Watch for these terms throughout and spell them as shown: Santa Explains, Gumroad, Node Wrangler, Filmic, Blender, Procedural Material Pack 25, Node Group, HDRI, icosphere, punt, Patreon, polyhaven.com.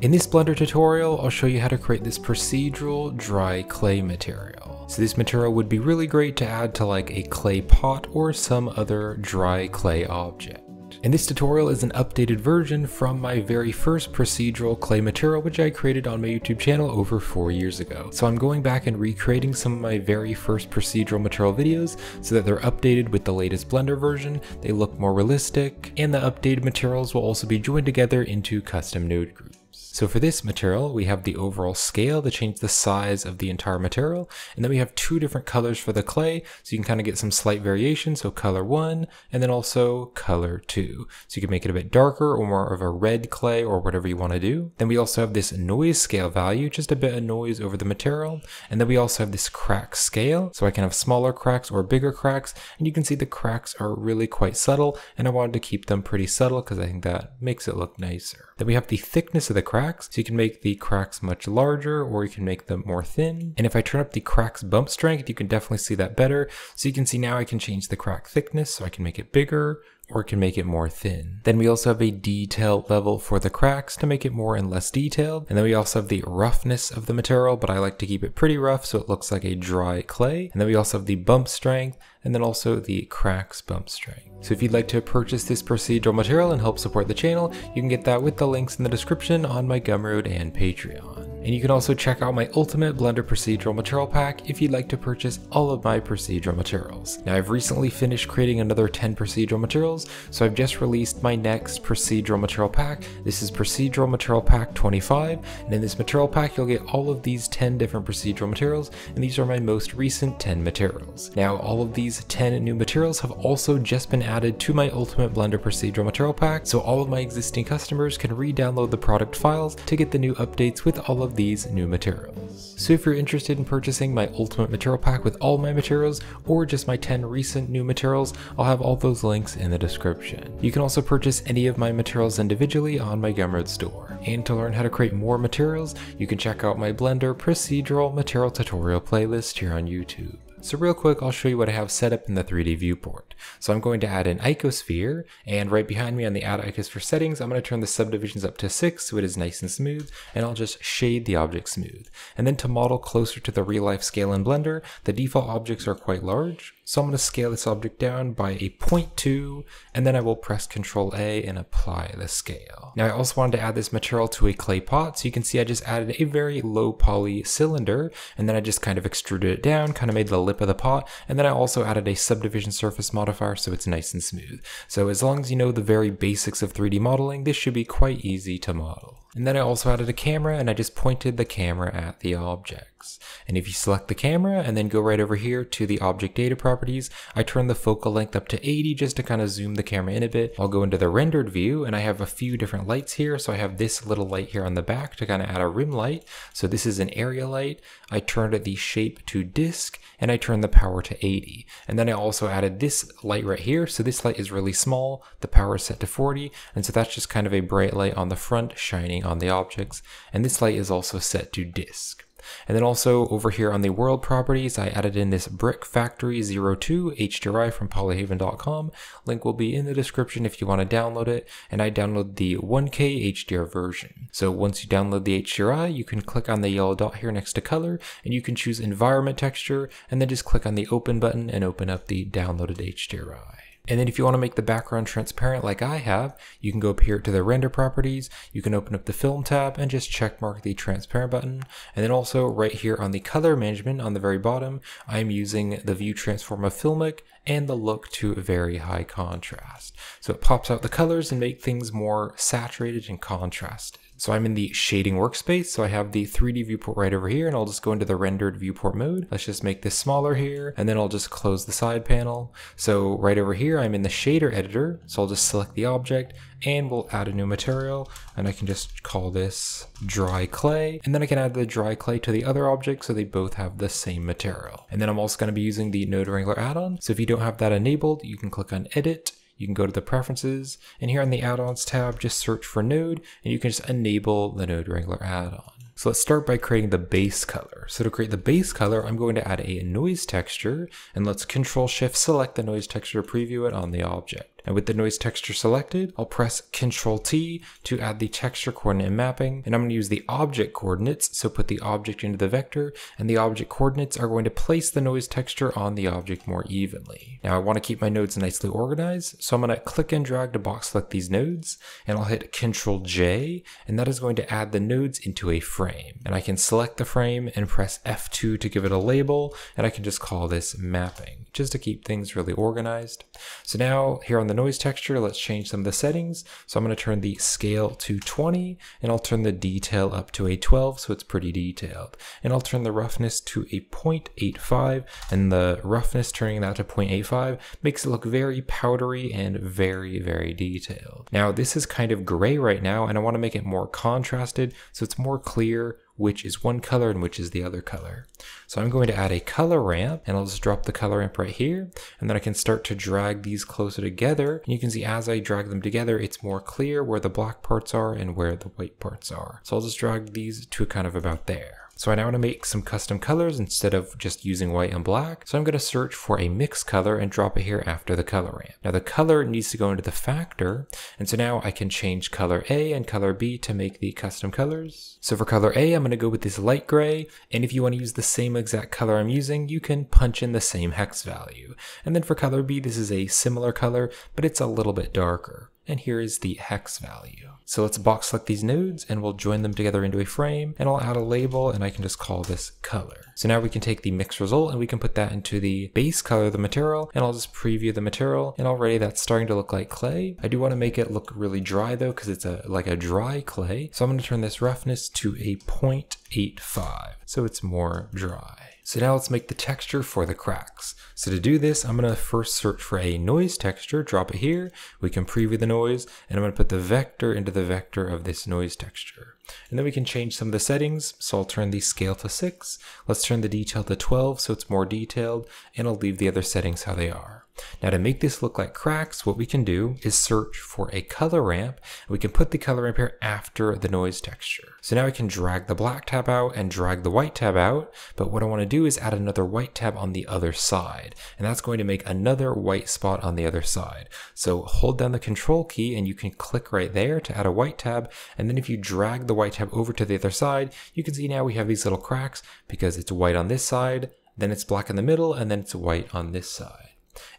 In this Blender tutorial, I'll show you how to create this procedural dry clay material. So this material would be really great to add to like a clay pot or some other dry clay object. And this tutorial is an updated version from my very first procedural clay material, which I created on my YouTube channel over 4 years ago. So I'm going back and recreating some of my very first procedural material videos so that they're updated with the latest Blender version, they look more realistic, and the updated materials will also be joined together into custom node groups. So for this material, we have the overall scale to change the size of the entire material, and then we have two different colors for the clay, so you can kind of get some slight variation, so color 1, and then also color 2. So you can make it a bit darker or more of a red clay or whatever you want to do. Then we also have this noise scale value, just a bit of noise over the material, and then we also have this crack scale, so I can have smaller cracks or bigger cracks, and you can see the cracks are really quite subtle, and I wanted to keep them pretty subtle because I think that makes it look nicer. Then we have the thickness of the cracks, so you can make the cracks much larger or you can make them more thin. And if I turn up the cracks bump strength, you can definitely see that better. So you can see now I can change the crack thickness, so I can make it bigger or can make it more thin. Then we also have a detail level for the cracks to make it more and less detailed. And then we also have the roughness of the material, but I like to keep it pretty rough so it looks like a dry clay. And then we also have the bump strength and then also the cracks bump strength. So if you'd like to purchase this procedural material and help support the channel, you can get that with the links in the description on my Gumroad and Patreon. And you can also check out my ultimate Blender procedural material pack if you'd like to purchase all of my procedural materials. Now I've recently finished creating another 10 procedural materials, so I've just released my next procedural material pack. This is procedural material pack 25, and in this material pack you'll get all of these 10 different procedural materials, and these are my most recent 10 materials. Now all of these 10 new materials have also just been added to my ultimate Blender procedural material pack, so all of my existing customers can re-download the product files to get the new updates with all of these new materials. So if you're interested in purchasing my ultimate material pack with all my materials or just my 10 recent new materials, I'll have all those links in the description. You can also purchase any of my materials individually on my Gumroad store. And to learn how to create more materials, you can check out my Blender procedural material tutorial playlist here on YouTube. So real quick, I'll show you what I have set up in the 3D viewport. So I'm going to add an icosphere, and right behind me on the add icosphere settings, I'm going to turn the subdivisions up to 6 so it is nice and smooth, and I'll just shade the object smooth. And then to model closer to the real life scale in Blender, the default objects are quite large. So I'm going to scale this object down by a 0.2, and then I will press Ctrl A and apply the scale. Now I also wanted to add this material to a clay pot, so you can see I just added a very low poly cylinder, and then I just kind of extruded it down, kind of made the lip of the pot, and then I also added a subdivision surface modifier so it's nice and smooth. So as long as you know the very basics of 3D modeling, this should be quite easy to model. And then I also added a camera, and I just pointed the camera at the objects. And if you select the camera and then go right over here to the object data properties, I turn the focal length up to 80 just to kind of zoom the camera in a bit. I'll go into the rendered view, and I have a few different lights here. So I have this little light here on the back to kind of add a rim light. So this is an area light. I turned the shape to disk, and I turned the power to 80. And then I also added this light right here. So this light is really small, the power is set to 40. And so that's just kind of a bright light on the front shining on the objects, and this light is also set to disk. And then also over here on the world properties, I added in this brick factory 02 HDRI from polyhaven.com. Link will be in the description if you want to download it. And I download the 1K HDR version. So once you download the HDRI, you can click on the yellow dot here next to color, and you can choose environment texture, and then just click on the open button and open up the downloaded HDRI. And then if you want to make the background transparent like I have, you can go up here to the render properties, you can open up the film tab and just check mark the transparent button. And then also right here on the color management on the very bottom, I'm using the view transform of Filmic and the look to very high contrast. So it pops out the colors and make things more saturated and contrasted. So I'm in the shading workspace, so I have the 3D viewport right over here, and I'll just go into the rendered viewport mode. Let's just make this smaller here, and then I'll just close the side panel. So right over here, I'm in the shader editor, so I'll just select the object, and we'll add a new material, and I can just call this dry clay, and then I can add the dry clay to the other object so they both have the same material. And then I'm also going to be using the Node Wrangler add-on, so if you don't have that enabled, you can click on Edit. You can go to the preferences, and here on the add-ons tab, just search for node, and you can just enable the Node Wrangler add-on. So let's start by creating the base color. So to create the base color, I'm going to add a noise texture, and let's Control Shift select the noise texture to preview it on the object. And with the noise texture selected, I'll press Ctrl+T to add the texture coordinate mapping, and I'm going to use the object coordinates, so put the object into the vector, and the object coordinates are going to place the noise texture on the object more evenly. Now I want to keep my nodes nicely organized, so I'm going to click and drag to box select these nodes, and I'll hit Ctrl+J, and that is going to add the nodes into a frame. And I can select the frame and press F2 to give it a label, and I can just call this mapping, just to keep things really organized. So now here on the noise texture, let's change some of the settings. So I'm going to turn the scale to 20, and I'll turn the detail up to a 12, so it's pretty detailed. And I'll turn the roughness to a 0.85, and the roughness, turning that to 0.85, makes it look very powdery and very, very detailed. Now this is kind of gray right now, and I want to make it more contrasted, so it's more clear which is one color and which is the other color. So I'm going to add a color ramp, and I'll just drop the color ramp right here, and then I can start to drag these closer together. And you can see as I drag them together, it's more clear where the black parts are and where the white parts are. So I'll just drag these to kind of about there. So I now want to make some custom colors instead of just using white and black. So I'm going to search for a mix color and drop it here after the color ramp. Now the color needs to go into the factor. And so now I can change color A and color B to make the custom colors. So for color A, I'm going to go with this light gray. And if you want to use the same exact color I'm using, you can punch in the same hex value. And then for color B, this is a similar color, but it's a little bit darker. And here is the hex value. So let's box select these nodes, and we'll join them together into a frame, and I'll add a label, and I can just call this color. So now we can take the mixed result and we can put that into the base color of the material, and I'll just preview the material, and already that's starting to look like clay. I do want to make it look really dry though, because it's like a dry clay. So I'm going to turn this roughness to a 0.85, so it's more dry. So now let's make the texture for the cracks. So to do this, I'm going to first search for a noise texture, drop it here, we can preview the noise, and I'm going to put the vector into the vector of this noise texture. And then we can change some of the settings, so I'll turn the scale to 6, let's turn the detail to 12 so it's more detailed, and I'll leave the other settings how they are. Now to make this look like cracks, what we can do is search for a color ramp, and we can put the color ramp here after the noise texture. So now I can drag the black tab out and drag the white tab out, but what I want to do is add another white tab on the other side, and that's going to make another white spot on the other side. So hold down the control key and you can click right there to add a white tab, and then if you drag the white tab over to the other side, you can see now we have these little cracks because it's white on this side, then it's black in the middle, and then it's white on this side.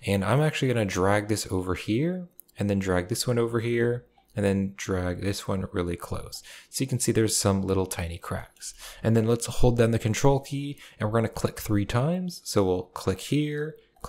And I'm actually going to drag this over here, and then drag this one over here, and then drag this one really close. So you can see there's some little tiny cracks. And then let's hold down the control key, and we're going to click 3 times. So we'll click here, and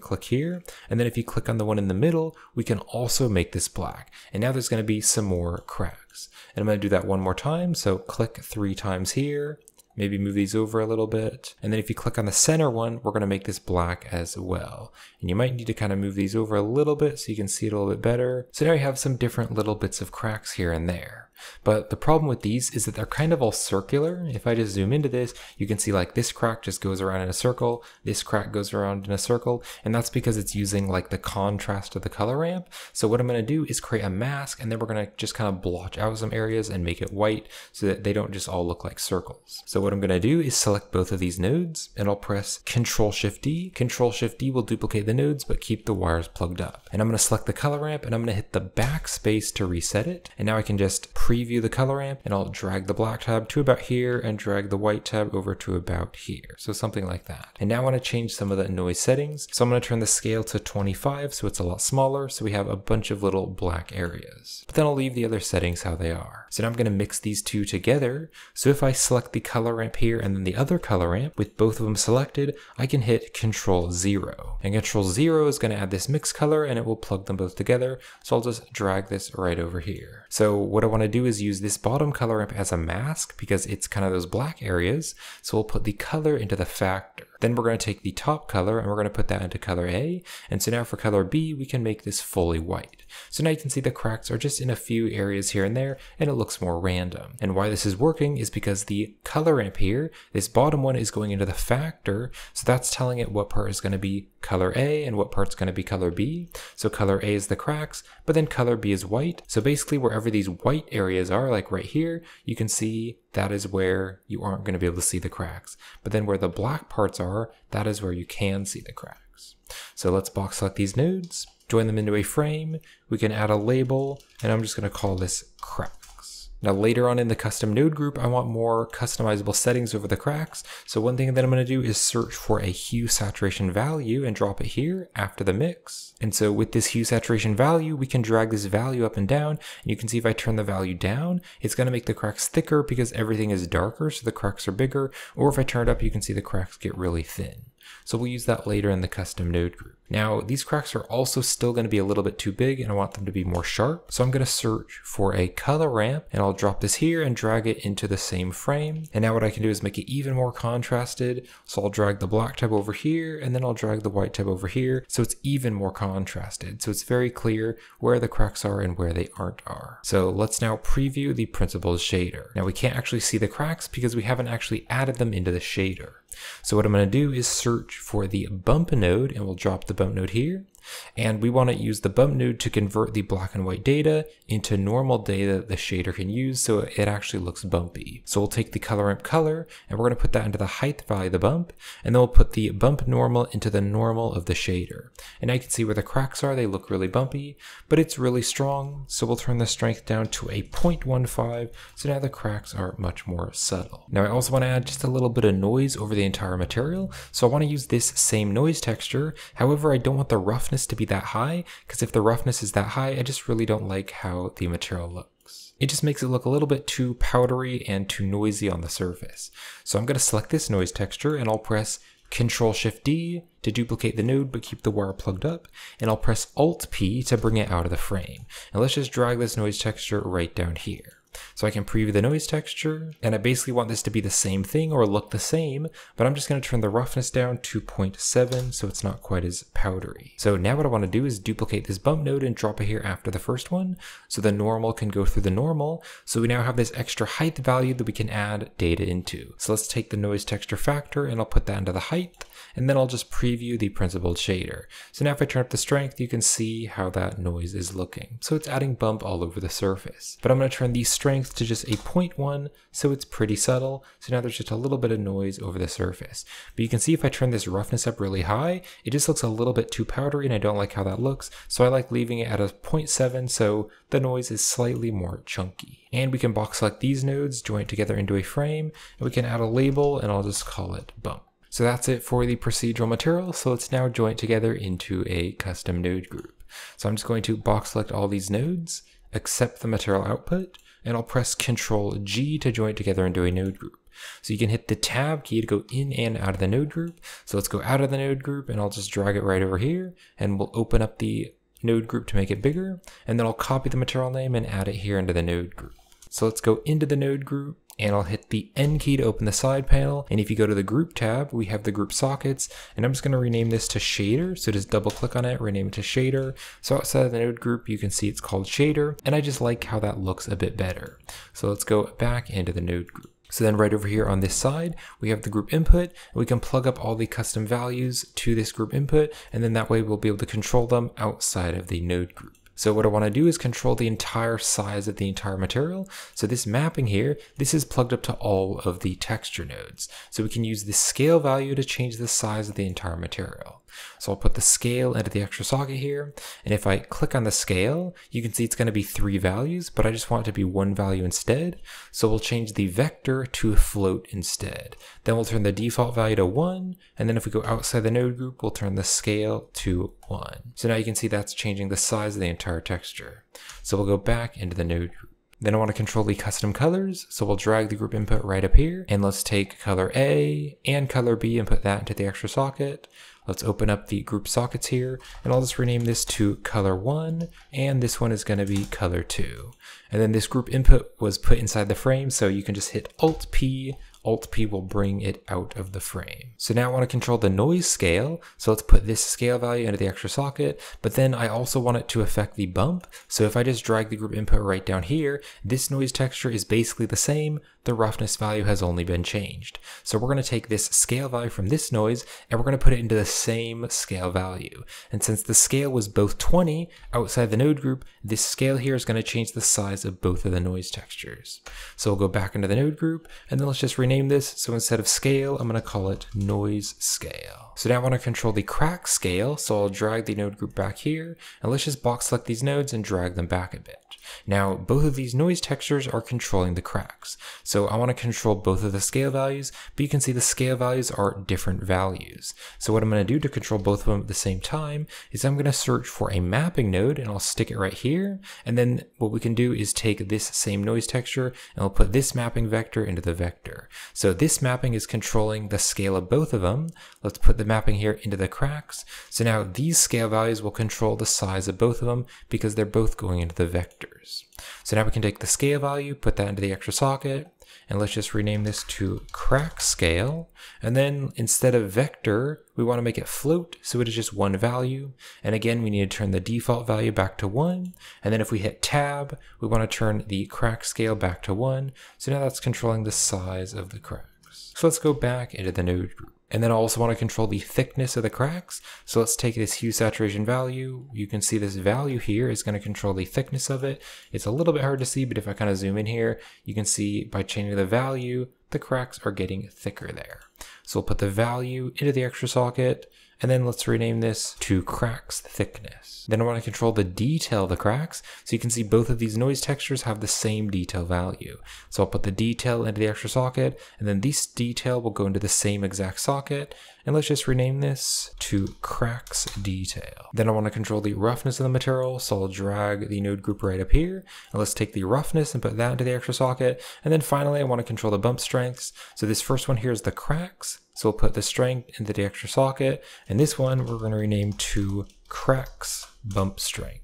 click here. And then if you click on the one in the middle, we can also make this black. And now there's going to be some more cracks. And I'm going to do that one more time. So click 3 times here. Maybe move these over a little bit. And then if you click on the center one, we're going to make this black as well. And you might need to kind of move these over a little bit so you can see it a little bit better. So now you have some different little bits of cracks here and there. But the problem with these is that they're kind of all circular. If I just zoom into this, you can see like this crack just goes around in a circle, this crack goes around in a circle, and that's because it's using like the contrast of the color ramp. So what I'm going to do is create a mask, and then we're going to just kind of blotch out some areas and make it white so that they don't just all look like circles. So what I'm going to do is select both of these nodes, and I'll press Ctrl+Shift+D. Ctrl+Shift+D will duplicate the nodes but keep the wires plugged up. And I'm going to select the color ramp, and I'm going to hit the backspace to reset it, and now I can just preview the color ramp, and I'll drag the black tab to about here and drag the white tab over to about here. So something like that. And now I want to change some of the noise settings. So I'm going to turn the scale to 25 so it's a lot smaller, so we have a bunch of little black areas. But then I'll leave the other settings how they are. So now I'm going to mix these two together. So if I select the color ramp here and then the other color ramp with both of them selected, I can hit Ctrl+0. And Ctrl+0 is going to add this mix color, and it will plug them both together. So I'll just drag this right over here. So what I want to do is use this bottom color ramp as a mask because it's kind of those black areas. So we'll put the color into the factor. Then we're going to take the top color and we're going to put that into color A. And so now for color B, we can make this fully white. So now you can see the cracks are just in a few areas here and there, and it looks more random. And why this is working is because the color ramp here, this bottom one, is going into the factor. So that's telling it what part is going to be color A and what part's going to be color B. So color A is the cracks, but then color B is white. So basically wherever these white areas are, like right here, you can see that is where you aren't going to be able to see the cracks. But then where the black parts are, that is where you can see the cracks. So let's box select these nodes, join them into a frame. We can add a label, and I'm just going to call this cracks. Now later on in the custom node group, I want more customizable settings over the cracks. So one thing that I'm going to do is search for a hue saturation value and drop it here after the mix. And so with this hue saturation value, we can drag this value up and down. And you can see if I turn the value down, it's going to make the cracks thicker because everything is darker, so the cracks are bigger. Or if I turn it up, you can see the cracks get really thin. So we'll use that later in the custom node group. Now these cracks are also still going to be a little bit too big and I want them to be more sharp. So I'm going to search for a color ramp and I'll drop this here and drag it into the same frame. And now what I can do is make it even more contrasted. So I'll drag the black tab over here and then I'll drag the white tab over here. So it's even more contrasted. So it's very clear where the cracks are and where they aren't. So let's now preview the principal shader. Now we can't actually see the cracks because we haven't actually added them into the shader. So what I'm going to do is search for the bump node and we'll drop the bump node here. And we want to use the bump node to convert the black and white data into normal data that the shader can use so it actually looks bumpy. So we'll take the color ramp color and we're going to put that into the height value of the bump, and then we'll put the bump normal into the normal of the shader. And now you can see where the cracks are. They look really bumpy, but it's really strong. So we'll turn the strength down to a 0.15. So now the cracks are much more subtle. Now I also want to add just a little bit of noise over the entire material. So I want to use this same noise texture. However, I don't want the roughness to be that high, because if the roughness is that high, I just really don't like how the material looks. It just makes it look a little bit too powdery and too noisy on the surface. So I'm going to select this noise texture and I'll press Ctrl-Shift-D to duplicate the node but keep the wire plugged up, and I'll press Alt-P to bring it out of the frame. And let's just drag this noise texture right down here. So I can preview the noise texture, and I basically want this to be the same thing or look the same, but I'm just going to turn the roughness down to 0.7 so it's not quite as powdery. So now what I want to do is duplicate this bump node and drop it here after the first one so the normal can go through the normal. So we now have this extra height value that we can add data into. So let's take the noise texture factor and I'll put that into the height, and then I'll just preview the principled shader. So now if I turn up the strength, you can see how that noise is looking. So it's adding bump all over the surface, but I'm going to turn these strength to just a 0.1 so it's pretty subtle. So now there's just a little bit of noise over the surface, but you can see if I turn this roughness up really high, it just looks a little bit too powdery and I don't like how that looks. So I like leaving it at a 0.7 so the noise is slightly more chunky. And we can box select these nodes, join it together into a frame, and we can add a label and I'll just call it bump. So that's it for the procedural material. So let's now join it together into a custom node group. So I'm just going to box select all these nodes, accept the material output, and I'll press Ctrl-G to join it together into a node group. So you can hit the tab key to go in and out of the node group. So let's go out of the node group and I'll just drag it right over here and we'll open up the node group to make it bigger. And then I'll copy the material name and add it here into the node group. So let's go into the node group and I'll hit the N key to open the side panel. And if you go to the group tab, we have the group sockets, and I'm just going to rename this to shader. So just double click on it, rename it to shader. So outside of the node group, you can see it's called shader, and I just like how that looks a bit better. So let's go back into the node group. So then right over here on this side, we have the group input, and we can plug up all the custom values to this group input. And then that way we'll be able to control them outside of the node group. So what I want to do is control the entire size of the entire material. So this mapping here, this is plugged up to all of the texture nodes. So we can use the scale value to change the size of the entire material. So I'll put the scale into the extra socket here. And if I click on the scale, you can see it's going to be 3 values, but I just want it to be 1 value instead. So we'll change the vector to float instead. Then we'll turn the default value to 1. And then if we go outside the node group, we'll turn the scale to 1. So now you can see that's changing the size of the entire texture. So we'll go back into the node group. Then I want to control the custom colors. So we'll drag the group input right up here, and let's take color A and color B and put that into the extra socket. Let's open up the group sockets here, and I'll just rename this to color 1, and this one is going to be color 2. And then this group input was put inside the frame, so you can just hit Alt-P. Alt-P will bring it out of the frame. So now I want to control the noise scale. So let's put this scale value into the extra socket, but then I also want it to affect the bump. So if I just drag the group input right down here, this noise texture is basically the same. The roughness value has only been changed. So we're going to take this scale value from this noise and we're going to put it into the same scale value. And since the scale was both 20 outside the node group, this scale here is going to change the size of both of the noise textures. So we'll go back into the node group, and then let's just rename rename this, so instead of scale, I'm going to call it noise scale. So now I want to control the crack scale, so I'll drag the node group back here, and let's just box select these nodes and drag them back a bit. Now, both of these noise textures are controlling the cracks, so I want to control both of the scale values, but you can see the scale values are different values. So what I'm going to do to control both of them at the same time is I'm going to search for a mapping node, and I'll stick it right here, and then what we can do is take this same noise texture, and I'll put this mapping vector into the vector. So this mapping is controlling the scale of both of them. Let's put the mapping here into the cracks. So now these scale values will control the size of both of them because they're both going into the vectors. So now we can take the scale value, put that into the extra socket, and let's just rename this to crack scale. And then instead of vector, we want to make it float, so it is just one value. And again, we need to turn the default value back to 1. And then if we hit tab, we want to turn the crack scale back to 1. So now that's controlling the size of the cracks. So let's go back into the node group. And then I also want to control the thickness of the cracks. So let's take this hue saturation value. You can see this value here is going to control the thickness of it. It's a little bit hard to see, but if I kind of zoom in here, you can see by changing the value, the cracks are getting thicker there. So we'll put the value into the extra socket, and then let's rename this to cracks thickness. Then I want to control the detail of the cracks. So you can see both of these noise textures have the same detail value. So I'll put the detail into the extra socket, and then this detail will go into the same exact socket. And let's just rename this to cracks detail. Then I want to control the roughness of the material. So I'll drag the node group right up here, and let's take the roughness and put that into the extra socket. And then finally, I want to control the bump strengths. So this first one here is the cracks. So we'll put the strength into the extra socket, and this one we're going to rename to cracks bump strength.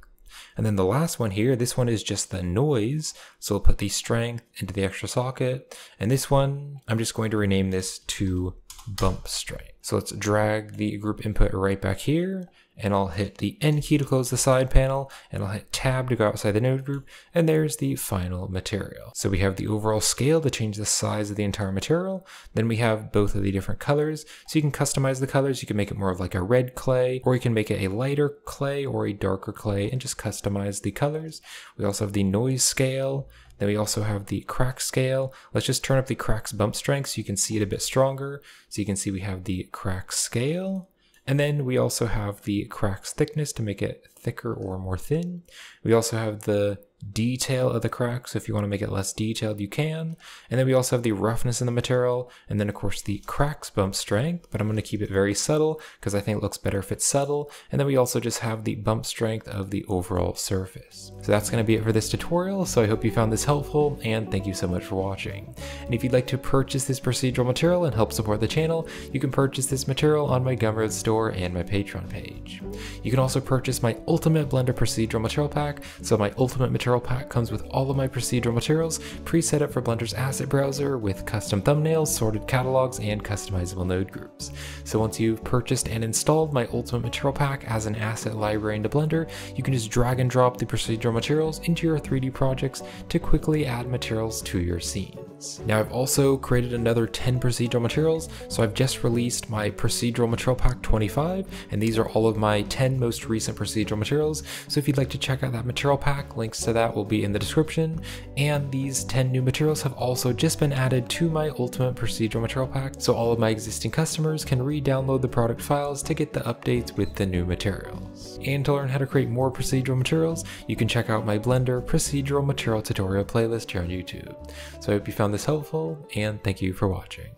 And then the last one here, this one is just the noise. So we'll put the strength into the extra socket, and this one, I'm just going to rename this to bump strength. So let's drag the group input right back here, and I'll hit the N key to close the side panel, and I'll hit tab to go outside the node group, and there's the final material. So we have the overall scale to change the size of the entire material, then we have both of the different colors, so you can customize the colors, you can make it more of like a red clay, or you can make it a lighter clay or a darker clay, and just customize the colors. We also have the noise scale, then we also have the crack scale. Let's just turn up the cracks bump strength so you can see it a bit stronger. So you can see we have the crack scale. And then we also have the cracks thickness to make it thicker or more thin. We also have the detail of the cracks, so if you want to make it less detailed, you can. And then we also have the roughness in the material, and then of course the cracks bump strength, but I'm going to keep it very subtle because I think it looks better if it's subtle. And then we also just have the bump strength of the overall surface. So that's going to be it for this tutorial, so I hope you found this helpful, and thank you so much for watching. And if you'd like to purchase this procedural material and help support the channel, you can purchase this material on my Gumroad store and my Patreon page. You can also purchase my Ultimate Blender Procedural Material Pack, so my Ultimate Material Pack comes with all of my procedural materials preset up for Blender's asset browser with custom thumbnails, sorted catalogs, and customizable node groups. So once you've purchased and installed my Ultimate Material Pack as an asset library into Blender, you can just drag and drop the procedural materials into your 3D projects to quickly add materials to your scene. Now I've also created another 10 procedural materials, so I've just released my Procedural Material Pack 25, and these are all of my 10 most recent procedural materials, so if you'd like to check out that material pack, links to that will be in the description. And these 10 new materials have also just been added to my Ultimate Procedural Material Pack, so all of my existing customers can re-download the product files to get the updates with the new materials. And to learn how to create more procedural materials, you can check out my Blender Procedural Material Tutorial playlist here on YouTube. So I hope you found this helpful, and thank you for watching.